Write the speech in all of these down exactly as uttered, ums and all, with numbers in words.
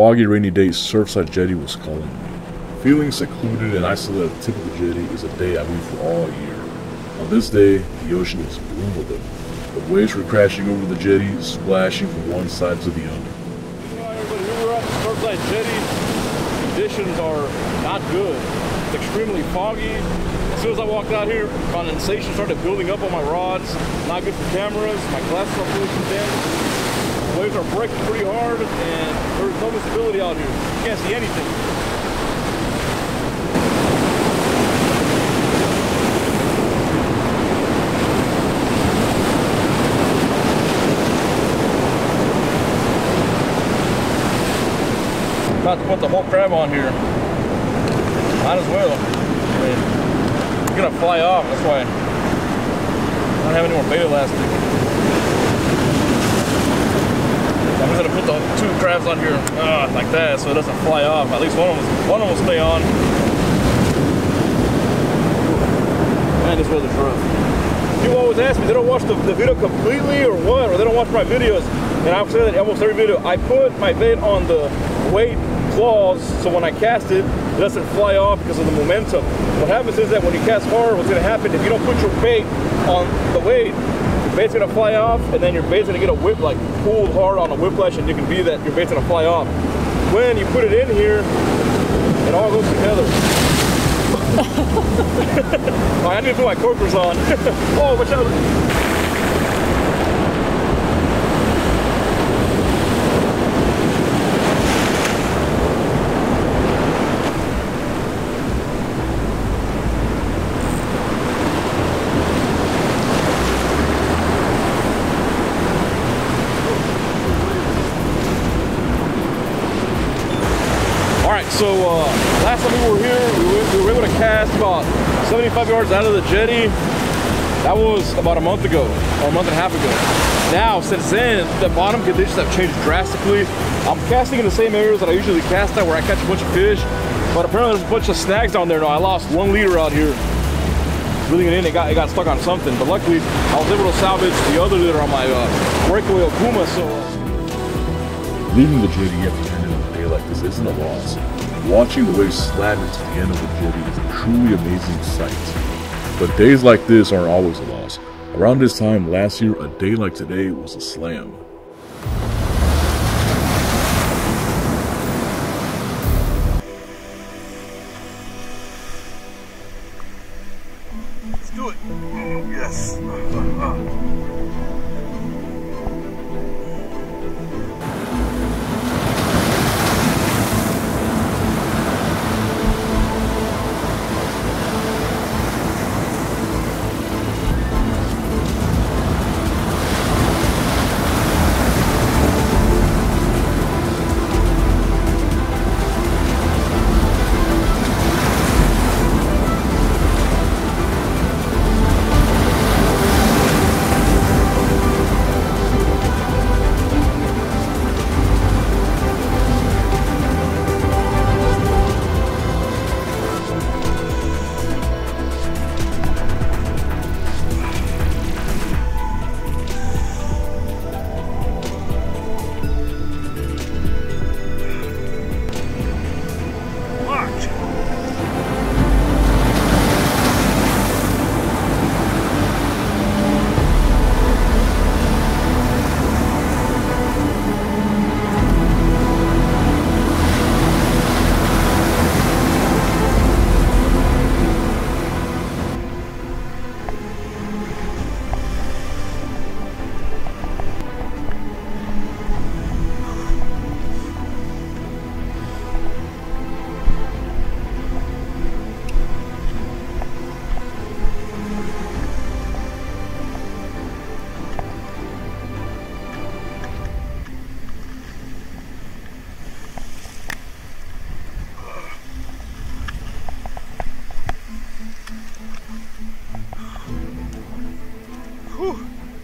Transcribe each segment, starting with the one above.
foggy, rainy day, Surfside Jetty was calling me. Feeling secluded and isolated at the tip of the jetty is a day I wait for all year. On this day, the ocean was bloom with it. The waves were crashing over the jetty, splashing from one side to the other. Hi everybody, here we're at the Surfside Jetty. Conditions are not good. It's extremely foggy. As soon as I walked out here, condensation started building up on my rods. Not good for cameras. My glasses are pollution damaged. The waves are breaking pretty hard, and there's no visibility out here. You can't see anything. About to put the whole crab on here. Might as well. I mean, it's gonna fly off, that's why I don't have any more bait elastic. I'm just gonna put the two crabs on here uh, like that so it doesn't fly off. At least one of them, one of them will stay on. Man, this weather's rough. People always ask me, they don't watch the, the video completely or what, or they don't watch my videos. And I've said that almost every video. I put my bait on the weight claws so when I cast it, it doesn't fly off because of the momentum. What happens is that when you cast hard, what's going to happen, if you don't put your bait on the weight, your bait's going to fly off, and then your bait's going to get a whip, like pulled hard on a whiplash, and you can be that your bait's going to fly off. When you put it in here, it all goes together. Oh, I need to put my corkers on. Oh, watch out. So uh, last time we were here, we were, we were able to cast about seventy-five yards out of the jetty. That was about a month ago, or a month and a half ago. Now, since then, the bottom conditions have changed drastically. I'm casting in the same areas that I usually cast at, where I catch a bunch of fish, but apparently there's a bunch of snags down there now. I lost one leader out here. Reeling it in, it got, it got stuck on something, but luckily, I was able to salvage the other leader on my uh, breakaway Okuma, so. Leaving the jetty after a day like this isn't a loss. Watching the waves slam into the end of the jetty is a truly amazing sight. But days like this aren't always a loss. Around this time last year, a day like today was a slam. Let's do it. Yes.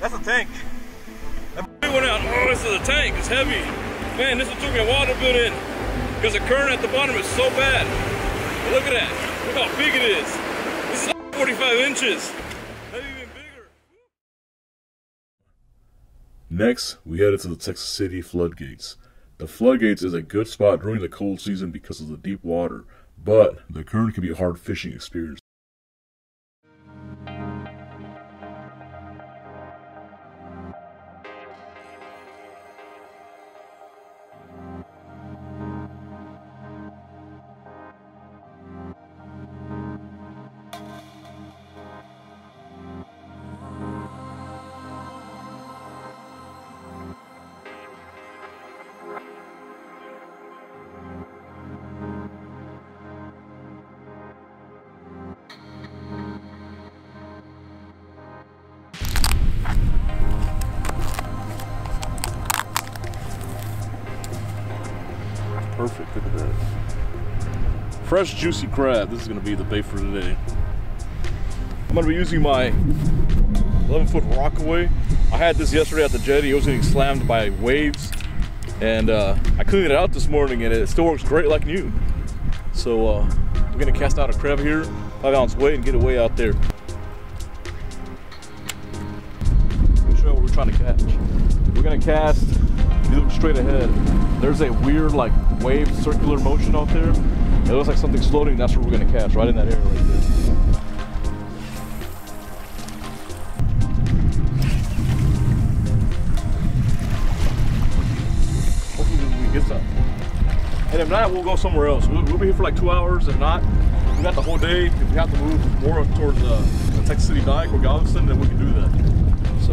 That's a tank. That went out. Oh, this is a tank. It's heavy. Man, this one took me a while to build in because the current at the bottom is so bad. But look at that. Look how big it is. This is like forty-five inches. Maybe even bigger. Next, we headed to the Texas City floodgates. The floodgates is a good spot during the cold season because of the deep water, but the current can be a hard fishing experience. Perfect, look at that. Fresh, juicy crab. This is gonna be the bait for today. I'm gonna be using my eleven foot rockaway. I had this yesterday at the jetty. It was getting slammed by waves. And uh, I cleaned it out this morning and it still works great like new. So uh, we're gonna cast out a crab here, five ounce weight, and get away out there. Let me show you what we're trying to catch. We're gonna cast, if you look straight ahead, there's a weird like wave circular motion out there. It looks like something's floating. That's what we're gonna catch, right in that area right there. Hopefully we can get something. And if not, we'll go somewhere else. We'll, we'll be here for like two hours. If not, we got the whole day. If we have to move more towards uh, the Texas City Dike or Galveston, then we can do that. So.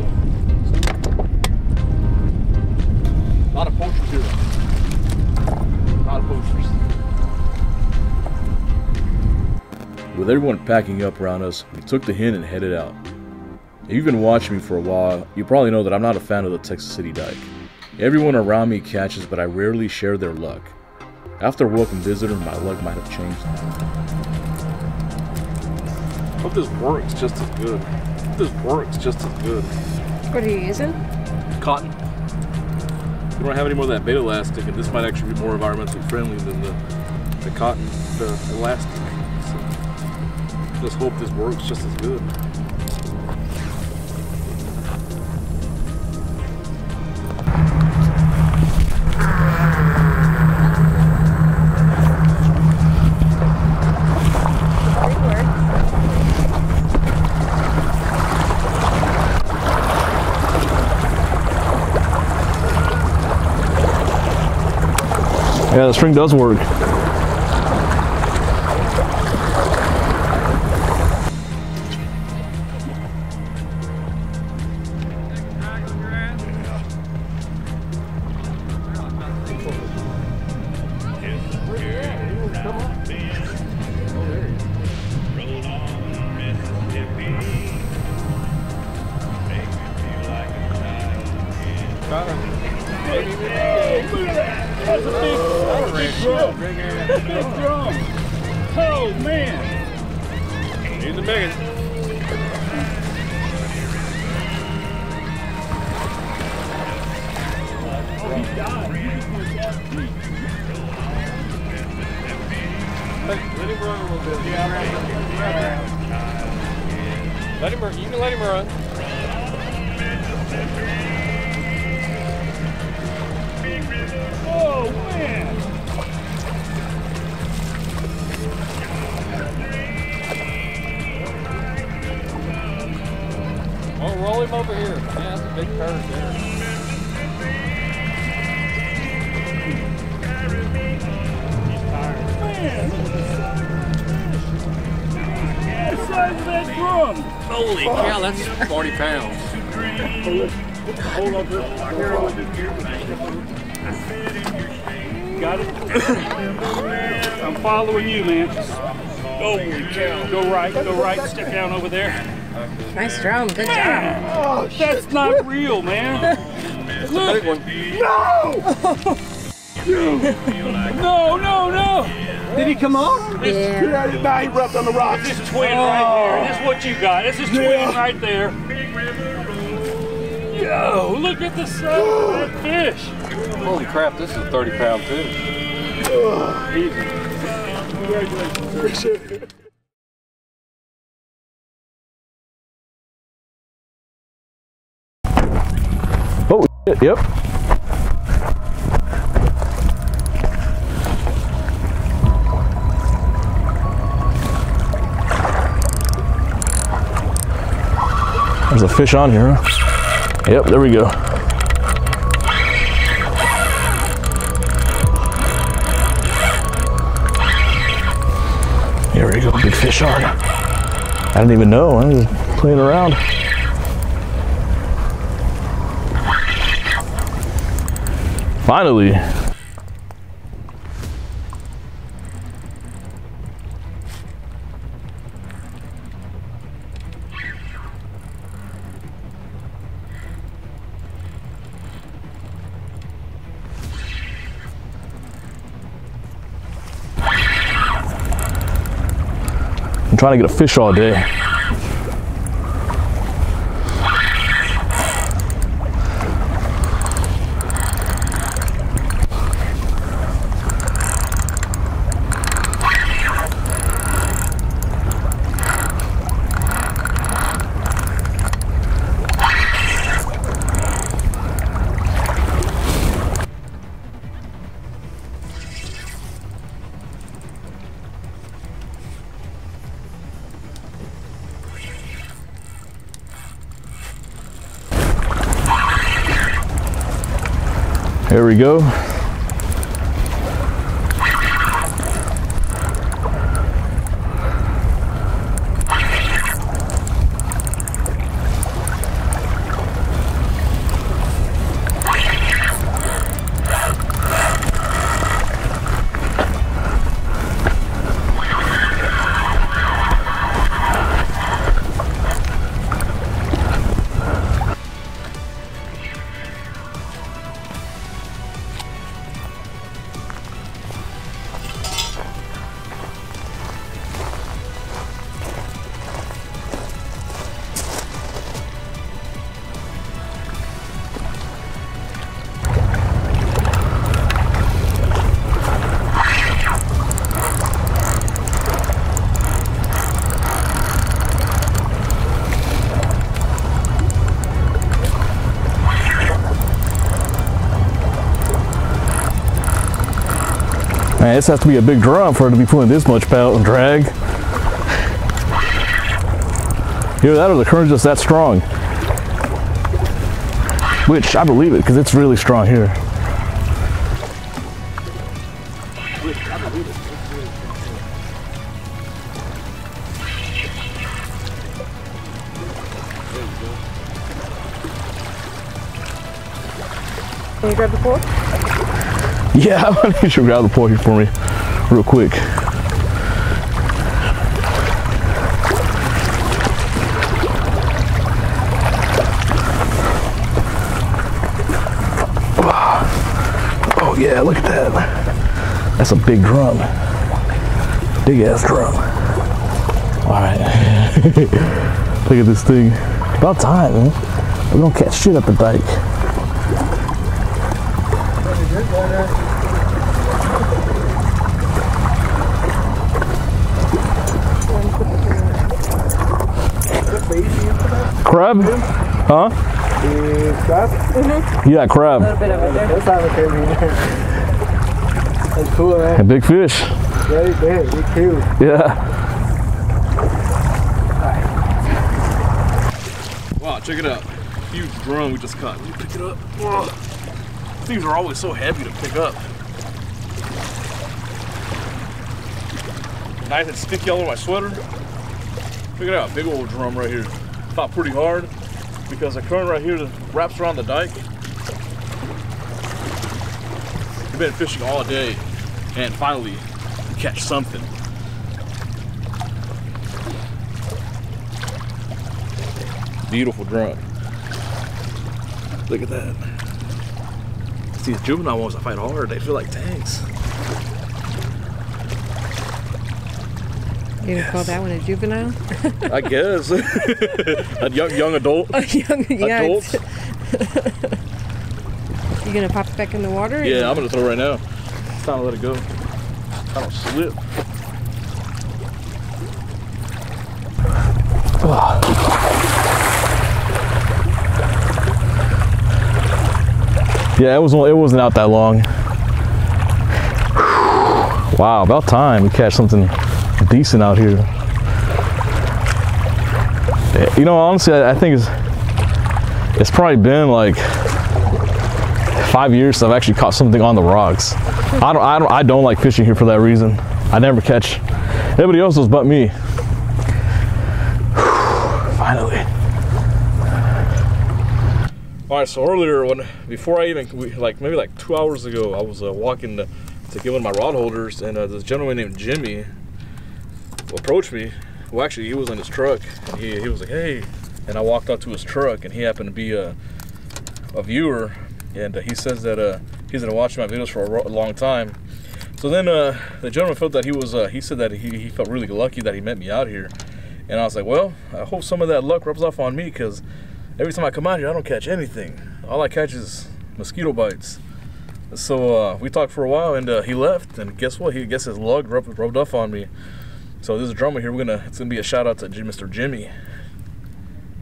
A lot of poachers here. A lot of poachers. With everyone packing up around us, we took the hint and headed out. If you've been watching me for a while, you probably know that I'm not a fan of the Texas City Dike. Everyone around me catches, but I rarely share their luck. After a welcome visitor, my luck might have changed. Hope this works just as good. Hope this works just as good. What are you using? Cotton. We don't have any more of that beta elastic, and this might actually be more environmentally friendly than the, the cotton, the elastic. So just hope this works just as good. Yeah, the string does work. That's a big, that's a big drum. Big drum. Oh man. He's the biggest. Oh, he died. Let, let him run a little bit. Yeah, let him run. You can let him run. Oh man! Oh, roll him over here. Yeah, that's a big curve there. He's tired. Man! The size of that drum! Holy cow, that's forty pounds. Hold up here. Got it? I'm following you, man. Holy cow. Go right, go right, step down over there. Nice drum, good man. Job. Oh, that's not real, man. Look. No! No, no, no! Did he come off? Yeah. Now he rubbed on the rocks. This is twin oh. right there. This is what you got. This is twin yeah. right there. Yo, look at the size of that fish! Holy crap, this is a thirty pound fish. Oh, easy. Congratulations, appreciate it. Oh, shit, yep. There's a fish on here, huh? Yep, there we go. There we go, big fish on. I didn't even know, I was just playing around. Finally. I'm trying to get a fish all day. There we go. Man, this has to be a big drum for it to be pulling this much pout and drag. Either that or the current's just that strong. Which I believe it, because it's really strong here. Can you grab the pole? Yeah, I'm gonna get you to grab the pole here for me real quick. Oh yeah, look at that. That's a big drum. Big ass drum. Alright. Look at this thing. About time, man. We don't catch shit up the dike. Crab? Huh? The crab? Mm-hmm. Yeah, crab. A little bit over there. That's cool, man. A big fish. Very big, big too. Yeah. Wow, check it out. Huge drum we just caught. Did you pick it up? Whoa. Things are always so heavy to pick up. Nice and sticky all over my sweater. Check it out, big old drum right here. Fought pretty hard because the current right here that wraps around the dike. We've been fishing all day and finally catch something. Beautiful drum. Look at that. It's these juvenile ones that fight hard, they feel like tanks. You gonna yes. call that one a juvenile? I guess. A young, young adult. A young yeah, adult. You gonna pop it back in the water? Yeah, I'm gonna throw it right now. It's time to let it go. I don't slip. Yeah, it was. It wasn't out that long. Wow, about time we catch something decent out here. You know, honestly, I think it's It's probably been like five years since I've actually caught something on the rocks. I don't, I don't, I don't like fishing here for that reason. I never catch anybody else but me. Whew, finally. All right. So earlier, when before I even like maybe like two hours ago, I was uh, walking to, to get one of my rod holders, and uh, this gentleman named Jimmy approached me. Well, actually, he was in his truck, and he he was like, "Hey." And I walked up to his truck, and he happened to be a, a viewer, and uh, he says that uh, he's been watching my videos for a, a long time. So then uh, the gentleman felt that he was, uh, he said that he, he felt really lucky that he met me out here. And I was like, well, I hope some of that luck rubs off on me, because every time I come out here, I don't catch anything. All I catch is mosquito bites. So uh, we talked for a while, and uh, he left, and guess what? He guess his luck rubbed, rubbed off on me. So there's a drummer here. We're gonna, it's gonna be a shout out to Mister Jimmy.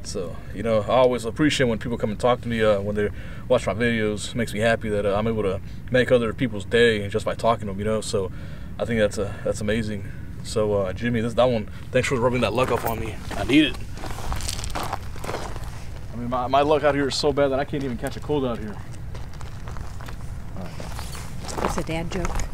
So, you know, I always appreciate when people come and talk to me, uh, when they watch my videos. It makes me happy that uh, I'm able to make other people's day just by talking to them, you know. So I think that's a, that's amazing. So, uh, Jimmy, this that one, thanks for rubbing that luck up on me. I need it. I mean, my, my luck out here is so bad that I can't even catch a cold out here. All right. It's a dad joke.